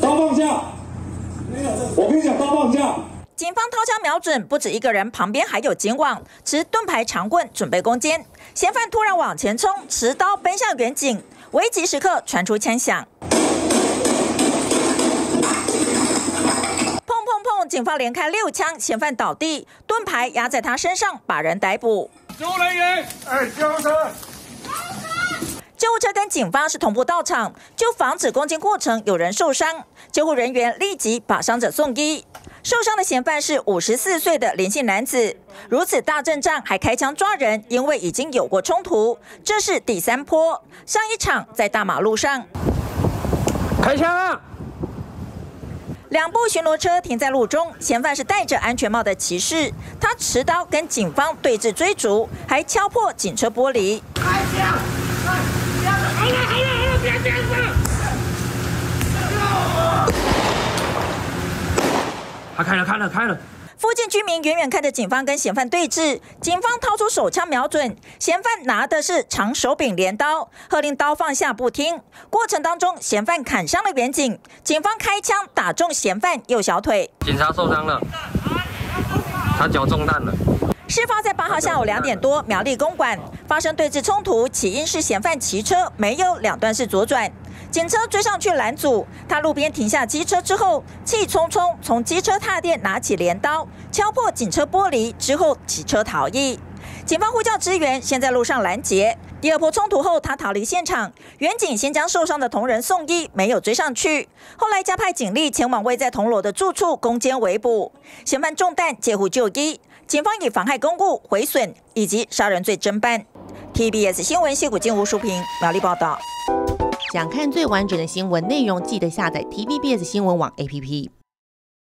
刀放下！我跟你讲，刀放下！警方掏枪瞄准，不止一个人，旁边还有警网，持盾牌长棍准备攻坚。嫌犯突然往前冲，持刀奔向远景，危急时刻传出枪响。 警方连开6枪，嫌犯倒地，盾牌压在他身上，把人逮捕。救护人员，救护车跟警方是同步到场，就防止攻坚过程有人受伤，救护人员立即把伤者送医。受伤的嫌犯是54岁的林姓男子，如此大阵仗还开枪抓人，因为已经有过冲突，这是第3波，上一场在大马路上开枪啊！ 两部巡逻车停在路中，嫌犯是戴着安全帽的骑士，他持刀跟警方对峙追逐，还敲破警车玻璃。他开了！附近居民远远看着警方跟嫌犯对峙，警方掏出手枪瞄准，嫌犯拿的是长手柄镰刀，喝令刀放下不听。过程当中，嫌犯砍伤了远景，警方开枪打中嫌犯右小腿，警察受伤了，他脚中弹了。事发在8号下午2点多，苗栗公馆发生对峙冲突，起因是嫌犯骑车没有两段式左转。 警车追上去拦阻，他路边停下机车之后，气冲冲从机车踏垫拿起镰刀，敲破警车玻璃之后骑车逃逸。警方呼叫支援，先在路上拦截。第2波冲突后，他逃离现场。远警先将受伤的同仁送医，没有追上去。后来加派警力前往位在铜锣的住处攻坚围捕，嫌犯中弹介护就医。警方以妨害公务、毁损以及杀人罪侦办。TBS 新闻谢谷静、吴淑萍苗栗报道。 想看最完整的新闻内容，记得下载 TVBS 新闻网 APP。